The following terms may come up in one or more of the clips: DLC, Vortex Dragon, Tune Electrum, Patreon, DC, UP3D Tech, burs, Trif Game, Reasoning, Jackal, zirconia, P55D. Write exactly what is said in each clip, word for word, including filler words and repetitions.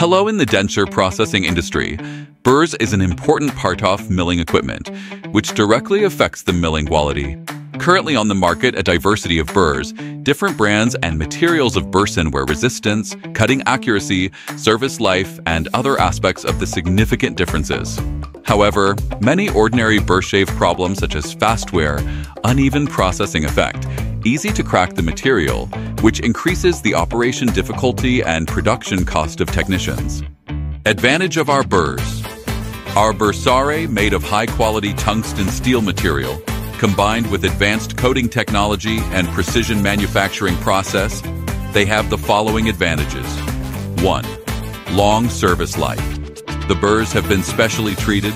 Hello in the denture processing industry. Burrs is an important part of milling equipment, which directly affects the milling quality. Currently on the market, a diversity of burrs, different brands and materials of burr-wear resistance, cutting accuracy, service life, and other aspects of the significant differences. However, many ordinary burr shave problems such as fast wear, uneven processing effect, easy to crack the material, which increases the operation difficulty and production cost of technicians. Advantage of our burrs. Our bursare, made of high-quality tungsten steel material, combined with advanced coating technology and precision manufacturing process, they have the following advantages. one. Long service life. The burrs have been specially treated,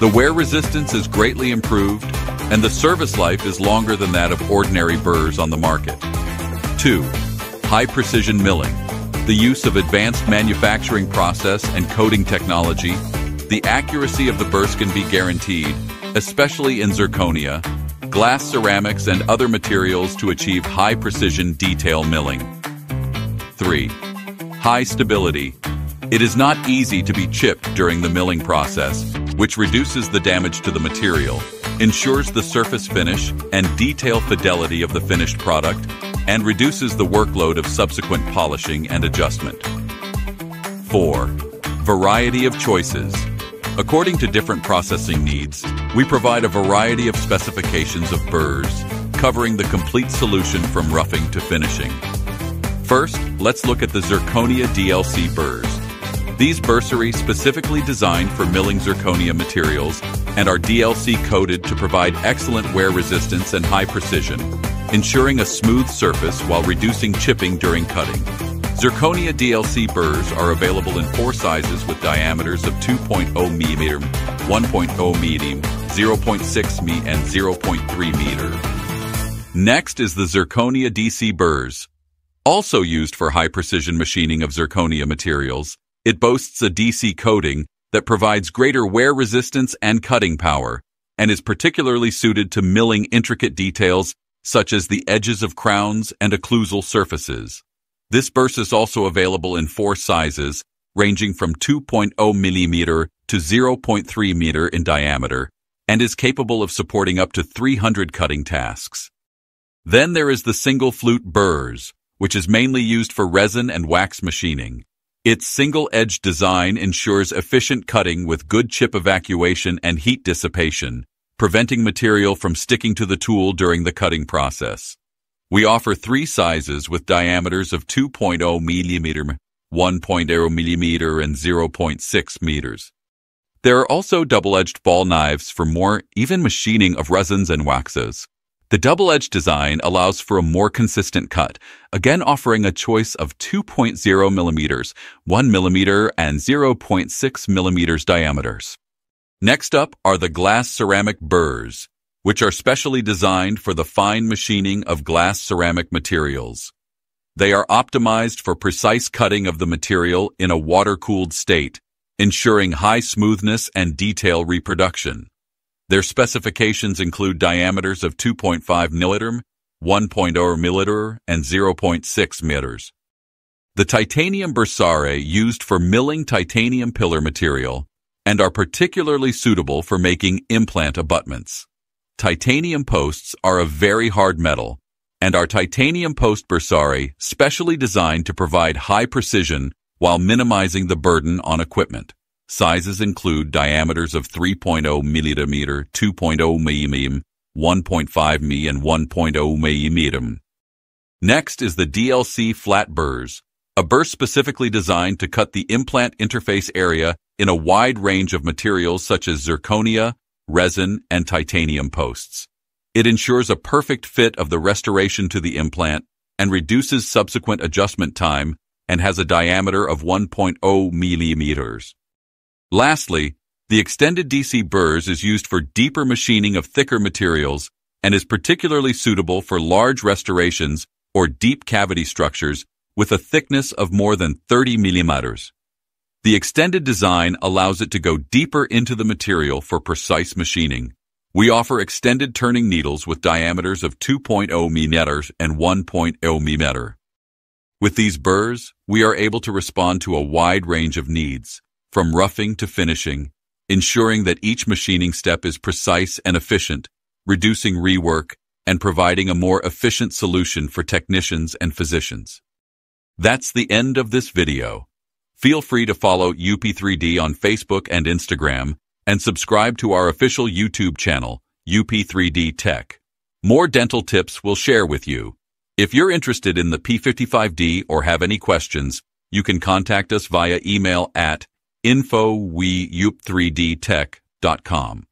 the wear resistance is greatly improved, and the service life is longer than that of ordinary burrs on the market. two. High-precision milling. The use of advanced manufacturing process and coating technology, the accuracy of the burrs can be guaranteed, especially in zirconia, glass ceramics, and other materials to achieve high-precision detail milling. three. High stability. It is not easy to be chipped during the milling process, which reduces the damage to the material, ensures the surface finish and detail fidelity of the finished product, and reduces the workload of subsequent polishing and adjustment. four. Variety of choices. According to different processing needs, we provide a variety of specifications of burrs, covering the complete solution from roughing to finishing. First, let's look at the zirconia D L C burrs. These bursaries specifically designed for milling zirconia materials and are D L C coated to provide excellent wear resistance and high precision, ensuring a smooth surface while reducing chipping during cutting. Zirconia D L C burrs are available in four sizes with diameters of two point zero millimeter, one point zero millimeter, zero point six millimeter, and zero point three millimeter. Next is the zirconia D C burrs. Also used for high-precision machining of zirconia materials, it boasts a D C coating that provides greater wear resistance and cutting power, and is particularly suited to milling intricate details such as the edges of crowns and occlusal surfaces. This burrs is also available in four sizes, ranging from two point zero millimeter to zero point three millimeter in diameter, and is capable of supporting up to three hundred cutting tasks. Then there is the single flute burrs, which is mainly used for resin and wax machining. Its single-edge design ensures efficient cutting with good chip evacuation and heat dissipation, preventing material from sticking to the tool during the cutting process. We offer three sizes with diameters of two point zero millimeter, one point zero millimeter, and zero point six millimeter. There are also double-edged ball knives for more even machining of resins and waxes. The double-edged design allows for a more consistent cut, again offering a choice of two point zero millimeter, one millimeter, and zero point six millimeter diameters. Next up are the glass ceramic burrs, which are specially designed for the fine machining of glass ceramic materials. They are optimized for precise cutting of the material in a water-cooled state, ensuring high smoothness and detail reproduction. Their specifications include diameters of two point five millimeter, one point zero millimeter, and zero point six millimeter. The titanium bursare used for milling titanium pillar material and are particularly suitable for making implant abutments. Titanium posts are a very hard metal, and are titanium post bursare specially designed to provide high precision while minimizing the burden on equipment. Sizes include diameters of three point zero millimeter, two point zero millimeter, one point five millimeter, and one point zero millimeter. Next is the D L C flat burrs, a burr specifically designed to cut the implant interface area in a wide range of materials such as zirconia, resin, and titanium posts. It ensures a perfect fit of the restoration to the implant and reduces subsequent adjustment time, and has a diameter of one point zero millimeters. Lastly, the extended D C burrs is used for deeper machining of thicker materials and is particularly suitable for large restorations or deep cavity structures with a thickness of more than thirty millimeters. The extended design allows it to go deeper into the material for precise machining. We offer extended turning needles with diameters of two point zero millimeter and one point zero millimeter. With these burrs, we are able to respond to a wide range of needs, from roughing to finishing, ensuring that each machining step is precise and efficient, reducing rework, and providing a more efficient solution for technicians and physicians. That's the end of this video. Feel free to follow U P three D on Facebook and Instagram, and subscribe to our official YouTube channel, U P three D Tech. More dental tips we'll share with you. If you're interested in the P fifty-five D or have any questions, you can contact us via email at info at up three d tech dot com.